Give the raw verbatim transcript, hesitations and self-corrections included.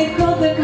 не кропик